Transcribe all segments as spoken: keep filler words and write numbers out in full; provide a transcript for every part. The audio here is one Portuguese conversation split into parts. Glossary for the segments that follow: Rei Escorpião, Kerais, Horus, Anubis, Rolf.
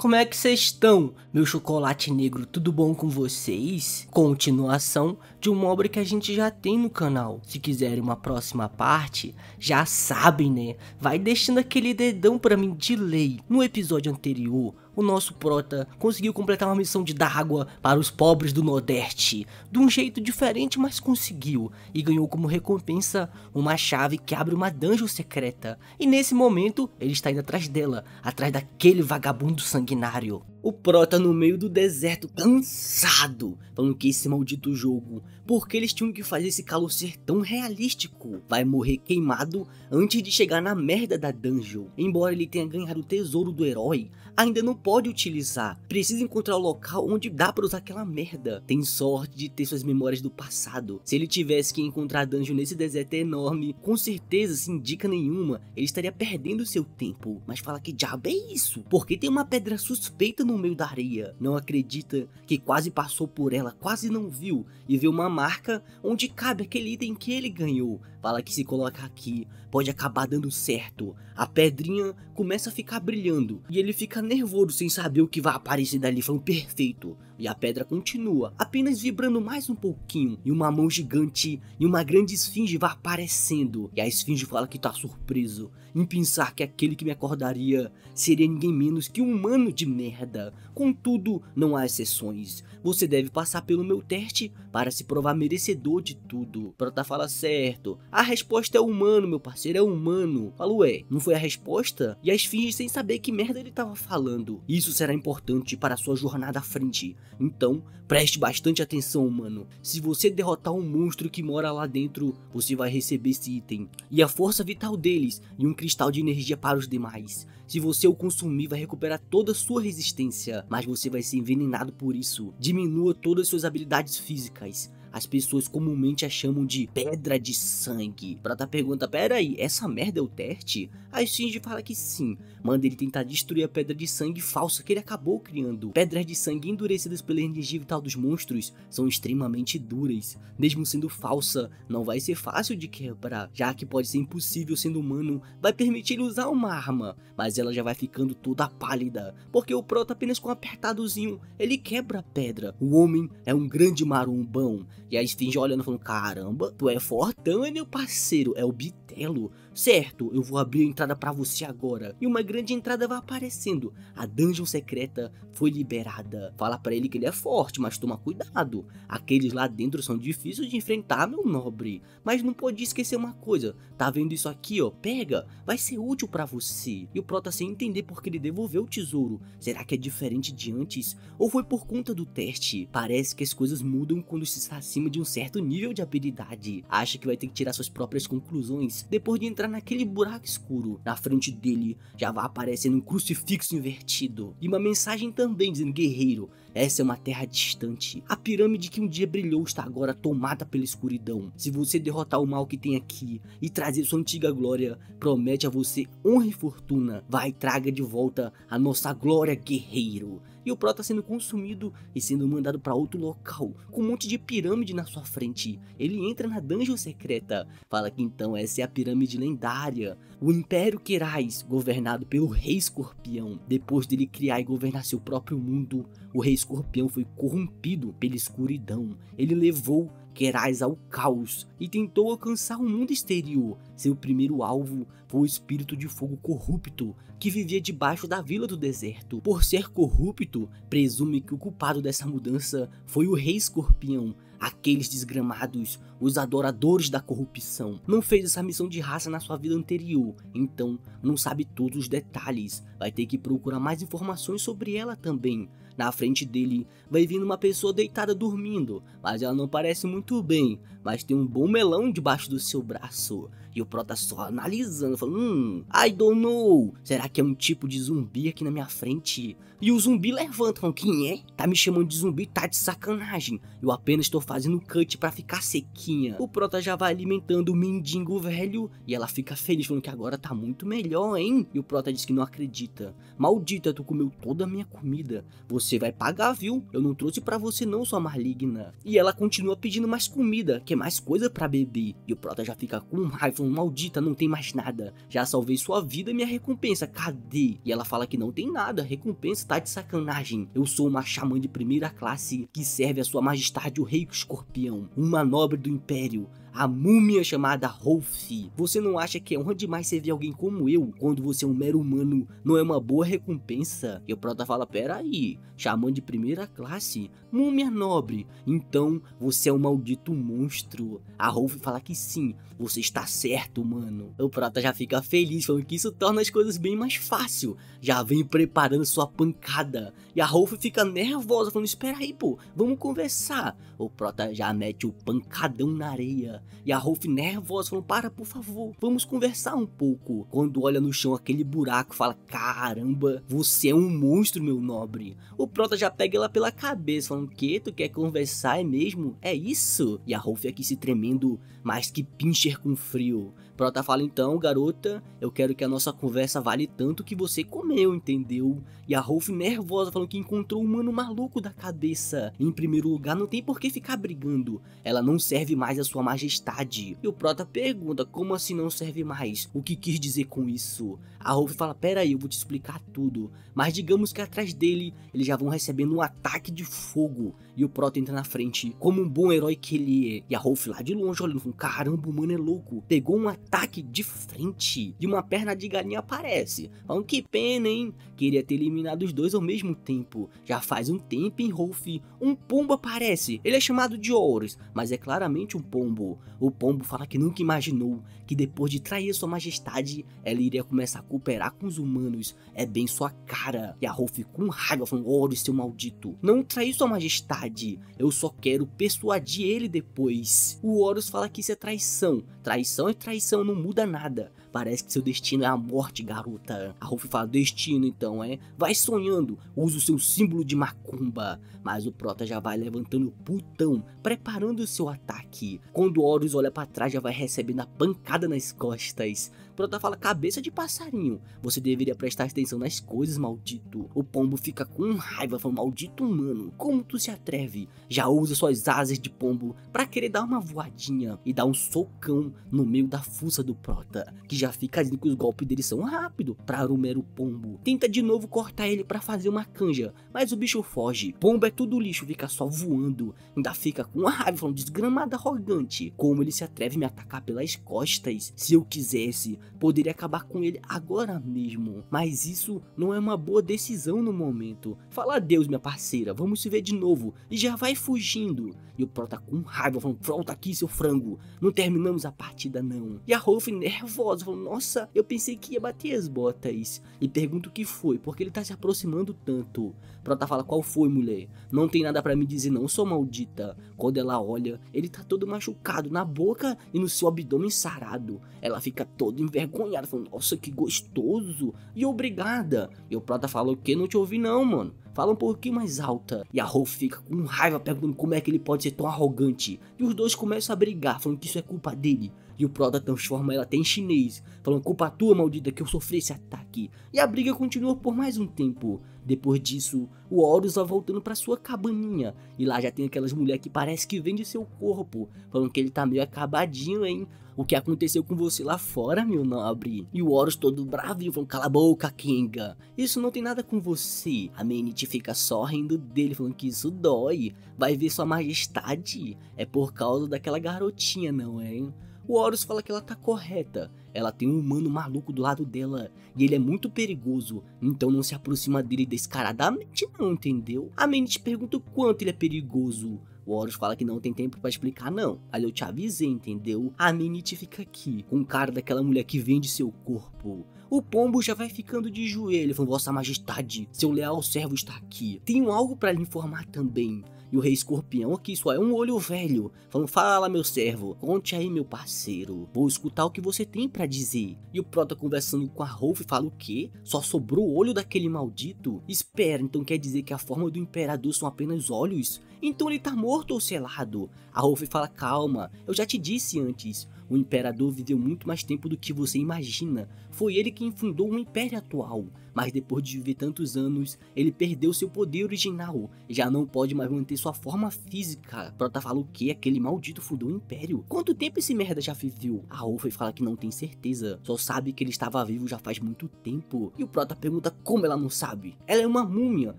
Como é que vocês estão? Meu chocolate negro, tudo bom com vocês? Continuação de uma obra que a gente já tem no canal. Se quiserem uma próxima parte, já sabem, né? Vai deixando aquele dedão pra mim de lei. No episódio anterior, o nosso prota conseguiu completar uma missão de dar água para os pobres do Nordeste, de um jeito diferente, mas conseguiu, e ganhou como recompensa uma chave que abre uma dungeon secreta, e nesse momento ele está indo atrás dela, atrás daquele vagabundo sanguinário. O prota no meio do deserto, cansado, falando que esse maldito jogo, porque eles tinham que fazer esse calor ser tão realístico, vai morrer queimado antes de chegar na merda da dungeon. Embora ele tenha ganhado o tesouro do herói, ainda não pode utilizar, precisa encontrar o local onde dá pra usar aquela merda. Tem sorte de ter suas memórias do passado. Se ele tivesse que encontrar a dungeon nesse deserto enorme, com certeza, sem dica nenhuma, ele estaria perdendo seu tempo. Mas fala, que diabo é isso? Porque tem uma pedra suspeita no meio da areia, não acredita que quase passou por ela, quase não viu, e vê uma marca onde cabe aquele item que ele ganhou. Fala que se coloca aqui, pode acabar dando certo. A pedrinha começa a ficar brilhando, e ele fica nervoso sem saber o que vai aparecer dali, falando perfeito. E a pedra continua, apenas vibrando mais um pouquinho, e uma mão gigante e uma grande esfinge vai aparecendo, e a esfinge fala que tá surpreso em pensar que aquele que me acordaria seria ninguém menos que um humano de merda. Contudo, não há exceções. Você deve passar pelo meu teste para se provar merecedor de tudo. Prota fala, certo. A resposta é humano, meu parceiro, é humano. Fala, ué, não foi a resposta? E a esfinge, sem saber que merda ele tava falando. Isso será importante para a sua jornada à frente. Então, preste bastante atenção, humano. Se você derrotar um monstro que mora lá dentro, você vai receber esse item e a força vital deles e um cristal de energia para os demais. Se você o consumir, vai recuperar toda a sua resistência, mas você vai ser envenenado por isso. Diminua todas as suas habilidades físicas. As pessoas comumente a chamam de pedra de sangue. Prata pergunta, peraí, essa merda é o teste? A esfinge fala que sim, manda ele tentar destruir a pedra de sangue falsa que ele acabou criando. Pedras de sangue endurecidas pela energia vital dos monstros são extremamente duras. Mesmo sendo falsa, não vai ser fácil de quebrar, já que pode ser impossível sendo humano. Vai permitir ele usar uma arma, mas ela já vai ficando toda pálida, porque o prota apenas com um apertadozinho, ele quebra a pedra. O homem é um grande marombão. E a esfinge olhando falando, caramba, tu é fortão, é meu parceiro, é o bitelo. Certo, eu vou abrir a entrada pra você agora. E uma grande entrada vai aparecendo. A dungeon secreta foi liberada. Fala pra ele que ele é forte, mas toma cuidado. Aqueles lá dentro são difíceis de enfrentar, meu nobre. Mas não pode esquecer uma coisa. Tá vendo isso aqui, ó? Pega, vai ser útil pra você. E o prota sem entender porque ele devolveu o tesouro. Será que é diferente de antes? Ou foi por conta do teste? Parece que as coisas mudam quando se está acima de um certo nível de habilidade. Acha que vai ter que tirar suas próprias conclusões depois de entrar naquele buraco escuro. Na frente dele já vai aparecendo um crucifixo invertido e uma mensagem também dizendo, guerreiro, essa é uma terra distante. A pirâmide que um dia brilhou está agora tomada pela escuridão. Se você derrotar o mal que tem aqui e trazer sua antiga glória, promete a você honra e fortuna. Vai, traga de volta a nossa glória, guerreiro. E o prota sendo consumido e sendo mandado para outro local, com um monte de pirâmide na sua frente. Ele entra na dungeon secreta. Fala que então essa é a pirâmide lendária, o Império Kerais, governado pelo Rei Escorpião. Depois dele criar e governar seu próprio mundo, o Rei Escorpião foi corrompido pela escuridão. Ele levou Kerais ao caos e tentou alcançar o mundo exterior. Seu primeiro alvo foi o espírito de fogo corrupto que vivia debaixo da vila do deserto. Por ser corrupto, presume que o culpado dessa mudança foi o Rei Escorpião. Aqueles desgramados, os adoradores da corrupção, não fez essa missão de raça na sua vida anterior, então não sabe todos os detalhes, vai ter que procurar mais informações sobre ela também. Na frente dele vai vindo uma pessoa deitada dormindo, mas ela não parece muito bem, mas tem um bom melão debaixo do seu braço. E o prota só analisando, falando, hum, I don't know, será que é um tipo de zumbi aqui na minha frente? E o zumbi levanta, falando, quem é? Tá me chamando de zumbi, tá de sacanagem, eu apenas estou fazendo cut pra ficar sequinha. O prota já vai alimentando o mendigo velho e ela fica feliz, falando que agora tá muito melhor, hein? E o prota diz que não acredita, maldita, tu comeu toda a minha comida, você vai pagar, viu? Eu não trouxe pra você não, sua maligna. E ela continua pedindo mais comida, que é mais coisa pra beber, e o prota já fica com raiva, maldita, não tem mais nada. Já salvei sua vida e minha recompensa, cadê? E ela fala que não tem nada, a recompensa tá de sacanagem. Eu sou uma xamã de primeira classe que serve a sua majestade o Rei Escorpião, uma nobre do Império. A múmia chamada Rolf. Você não acha que é honra demais servir alguém como eu, quando você é um mero humano, não é uma boa recompensa? E o prota fala, peraí, xamã de primeira classe, múmia nobre, então você é um maldito monstro. A Rolf fala que sim, você está certo, mano. O prota já fica feliz, falando que isso torna as coisas bem mais fácil. Já vem preparando sua pancada. E a Rolf fica nervosa, falando, espera aí, pô, vamos conversar. O prota já mete o pancadão na areia. E a Rolf nervosa falou, para, por favor, vamos conversar um pouco. Quando olha no chão aquele buraco, fala, caramba, você é um monstro, meu nobre. O prota já pega ela pela cabeça, falando, que tu quer conversar, é mesmo? É isso? E a Rolf aqui se tremendo, mas que pincher com frio. O prota fala, então, garota, eu quero que a nossa conversa vale tanto que você comeu, entendeu? E a Rolf nervosa, falando que encontrou um mano maluco da cabeça. Em primeiro lugar, não tem por que ficar brigando. Ela não serve mais a sua majestade. E o prota pergunta, como assim não serve mais? O que quis dizer com isso? A Rolf fala, peraí, eu vou te explicar tudo. Mas digamos que atrás dele, eles já vão recebendo um ataque de fogo. E o prota entra na frente, como um bom herói que ele é. E a Rolf lá de longe olhando, falando, caramba, o mano é louco. Pegou um ataque de frente. E uma perna de galinha aparece. Falando, que pena, hein? Queria ter eliminado os dois ao mesmo tempo. Já faz um tempo, hein, Rolf? Um pombo aparece. Ele é chamado de Horus, mas é claramente um pombo. O pombo fala que nunca imaginou que depois de trair sua majestade, ela iria começar a cooperar com os humanos. É bem sua cara. E a Rolf com raiva falando, Horus, seu maldito, não trair sua majestade, eu só quero persuadir ele depois. O Horus fala que isso é traição. Traição é traição, não muda nada. Parece que seu destino é a morte, garota. A Rolf fala, destino então, é? Vai sonhando, usa o seu símbolo de macumba. Mas o prota já vai levantando o putão, preparando o seu ataque. Quando o Horus olha pra trás, já vai recebendo a pancada nas costas. O prota fala, cabeça de passarinho, você deveria prestar atenção nas coisas, maldito. O pombo fica com raiva, falando, maldito humano, como tu se atreve? Já usa suas asas de pombo pra querer dar uma voadinha e dar um socão no meio da fuça do prota, que já fica dizendo que os golpes dele são rápidos para o mero pombo. Tenta de novo cortar ele pra fazer uma canja, mas o bicho foge. Pombo é tudo lixo, fica só voando. Ainda fica com raiva, falando, desgramado, arrogante, como ele se atreve a me atacar pelas costas? Se eu quisesse, poderia acabar com ele agora mesmo. Mas isso não é uma boa decisão no momento. Fala adeus, minha parceira, vamos se ver de novo. E já vai fugindo. E o prota com raiva falando, volta aqui, seu frango, não terminamos a partida não. E a Rolf nervosa falando, nossa, eu pensei que ia bater as botas. E pergunto o que foi, porque ele tá se aproximando tanto. O prota fala, qual foi, mulher? Não tem nada pra me dizer não, sou maldita. Quando ela olha, ele tá todo machucado na boca e no seu abdômen sarado. Ela fica toda envergonhada, falando, nossa, que gostoso, e obrigada. E o prota fala, o que? Não te ouvi não, mano. Fala um pouquinho mais alta. E a Rolf fica com raiva, perguntando como é que ele pode ser tão arrogante. E os dois começam a brigar, falando que isso é culpa dele. E o prota transforma ela até em chinês, falando, culpa tua, maldita, que eu sofri esse ataque. E a briga continua por mais um tempo. Depois disso, o Horus vai voltando pra sua cabaninha. E lá já tem aquelas mulheres que parece que vende seu corpo, falando que ele tá meio acabadinho, hein? O que aconteceu com você lá fora, meu nobre? E o Horus todo bravinho, falando, cala a boca, Kenga, isso não tem nada com você. A Menite fica só rindo dele, falando que isso dói. Vai ver sua majestade, é por causa daquela garotinha, não é, hein? O Horus fala que ela tá correta, ela tem um humano maluco do lado dela, e ele é muito perigoso, então não se aproxima dele descaradamente não, entendeu? A Menite pergunta o quanto ele é perigoso. O Horus fala que não tem tempo pra explicar não, ali eu te avisei, entendeu? A Menite fica aqui, com cara daquela mulher que vende seu corpo. O pombo já vai ficando de joelho, falando, vossa majestade, seu leal servo está aqui, tenho algo pra lhe informar também. E o Rei Escorpião aqui só é um olho velho, falando, fala, meu servo, conte aí, meu parceiro, vou escutar o que você tem pra dizer. E o prota conversando com a Rolf fala, o quê? Só sobrou o olho daquele maldito? Espera, então quer dizer que a forma do imperador são apenas olhos? Então ele tá morto ou selado? A Rolf fala, calma, eu já te disse antes, o imperador viveu muito mais tempo do que você imagina, foi ele quem fundou o império atual. mas depois de viver tantos anos, ele perdeu seu poder original, já não pode mais manter sua forma física. Prota fala o que? Aquele maldito fundou o império. Quanto tempo esse merda já viveu? A Rolf fala que não tem certeza, só sabe que ele estava vivo já faz muito tempo. E o Prota pergunta como ela não sabe. Ela é uma múmia,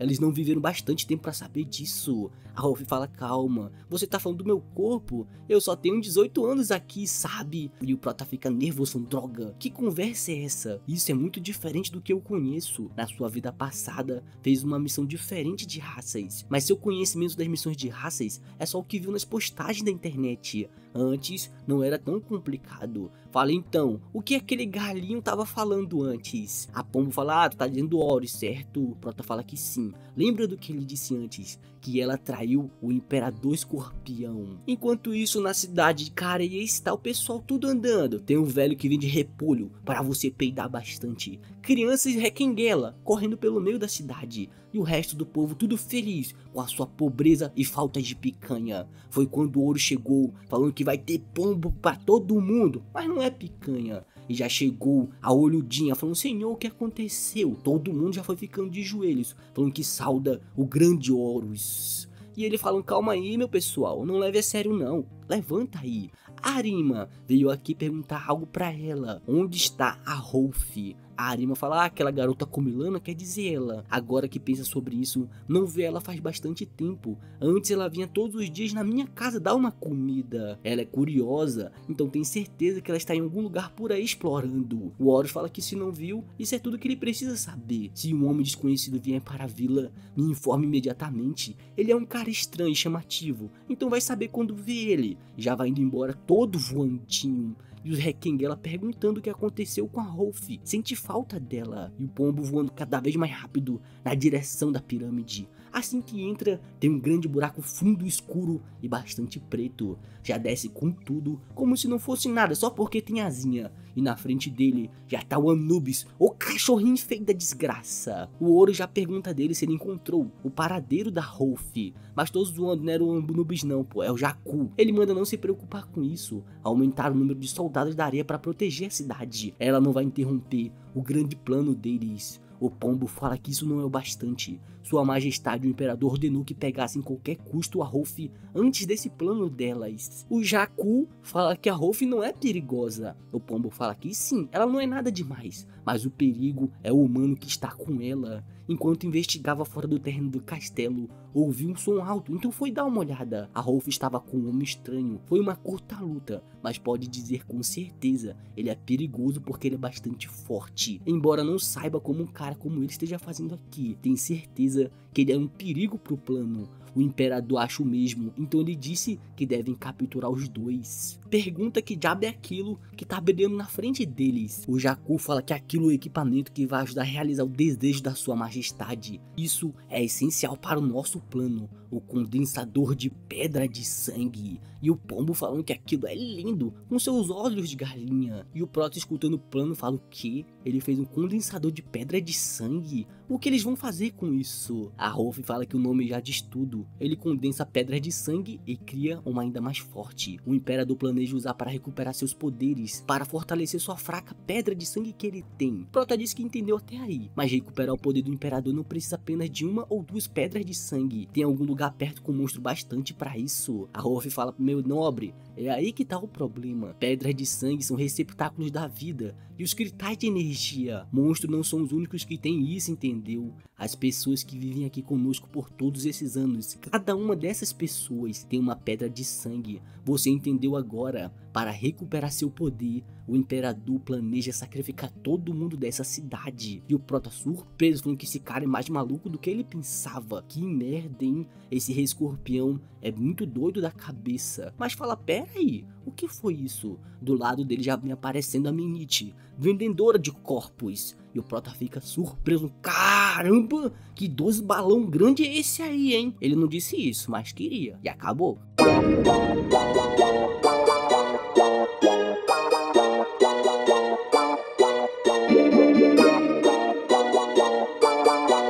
eles não viveram bastante tempo pra saber disso. A Rolf fala, calma, você tá falando do meu corpo? Eu só tenho dezoito anos aqui, sabe? E o Prota fica nervoso, droga, que conversa é essa? Isso é muito diferente do que eu conheço. Na sua vida passada, fez uma missão diferente de raças, mas seu conhecimento das missões de raças é só o que viu nas postagens da internet. Antes, não era tão complicado. Fala então, o que aquele galinho tava falando antes? A Pombo fala, ah, tu tá dizendo do Horus, certo? O Prota fala que sim. Lembra do que ele disse antes? Que ela traiu o Imperador Escorpião. Enquanto isso, na cidade de Kerais está o pessoal tudo andando. Tem um velho que vende repolho para você peidar bastante. Crianças requenguela, correndo pelo meio da cidade. E o resto do povo tudo feliz com a sua pobreza e falta de picanha. Foi quando o ouro chegou, falando que vai ter pombo para todo mundo, mas não é picanha. E já chegou a olhudinha falando, senhor, o que aconteceu? Todo mundo já foi ficando de joelhos, falando que sauda o grande Horus. E ele falando, calma aí, meu pessoal, não leve a sério não, levanta aí. A Arima veio aqui perguntar algo pra ela, onde está a Rolf? A Arima fala, ah, aquela garota comilana quer dizer ela. Agora que pensa sobre isso, não vê ela faz bastante tempo. Antes ela vinha todos os dias na minha casa dar uma comida. Ela é curiosa, então tem certeza que ela está em algum lugar por aí explorando. O Horus fala que se não viu, isso é tudo que ele precisa saber. Se um homem desconhecido vier para a vila, me informe imediatamente. Ele é um cara estranho e chamativo, então vai saber quando vê ele. Já vai indo embora todo voantinho. E os requenguela perguntando o que aconteceu com a Rolf. Sente falta dela. E o pombo voando cada vez mais rápido na direção da pirâmide. Assim que entra, tem um grande buraco fundo, escuro e bastante preto. Já desce com tudo, como se não fosse nada, só porque tem asinha. E na frente dele, já tá o Anubis, o cachorrinho feio da desgraça. O Ouro já pergunta dele se ele encontrou o paradeiro da Rolf. Mas tô zoando, não era o Anubis não, pô, é o Jaku. Ele manda não se preocupar com isso. Aumentar o número de soldados da areia para proteger a cidade. Ela não vai interromper o grande plano deles. O pombo fala que isso não é o bastante. Sua majestade o imperador ordenou que pegassem qualquer custo a Rolf antes desse plano delas. O Jaku fala que a Rolf não é perigosa. O pombo fala que sim, ela não é nada demais, mas o perigo é o humano que está com ela. Enquanto investigava fora do terreno do castelo, ouviu um som alto, então foi dar uma olhada. A Rolf estava com um homem estranho. Foi uma curta luta, mas pode dizer com certeza, ele é perigoso porque ele é bastante forte. Embora não saiba como um cara como ele esteja fazendo aqui, tem certeza que ele é um perigo pro plano. O imperador acha o mesmo, então ele disse que devem capturar os dois. Pergunta que diabo é aquilo que tá brilhando na frente deles. O Jaku fala que aquilo é o equipamento que vai ajudar a realizar o desejo da sua majestade. Isso é essencial para o nosso plano, o condensador de pedra de sangue. E o pombo falando que aquilo é lindo, com seus olhos de galinha. E o Proto escutando o plano fala o que? Ele fez um condensador de pedra de sangue? O que eles vão fazer com isso? A Rolf fala que o nome já diz tudo. Ele condensa pedras de sangue e cria uma ainda mais forte. O imperador planeja usar para recuperar seus poderes, para fortalecer sua fraca pedra de sangue que ele tem. Prota diz que entendeu até aí, mas recuperar o poder do imperador não precisa apenas de uma ou duas pedras de sangue. Tem algum lugar perto com um monstro bastante para isso. A Rolf fala, meu nobre, é aí que tá o problema. Pedras de sangue são receptáculos da vida e os cristais de energia. Monstros não são os únicos que têm isso, entendeu? As pessoas que vivem aqui conosco por todos esses anos, cada uma dessas pessoas tem uma pedra de sangue. Você entendeu agora? Para recuperar seu poder, o imperador planeja sacrificar todo mundo dessa cidade. E o Prota surpreso falando que esse cara é mais maluco do que ele pensava. Que merda, hein? Esse Rei Escorpião é muito doido da cabeça. Mas fala, peraí, o que foi isso? Do lado dele já vem aparecendo a Minite, vendedora de corpos. E o Prota fica surpreso. Caramba, que dois balão grande é esse aí, hein? Ele não disse isso, mas queria. E acabou.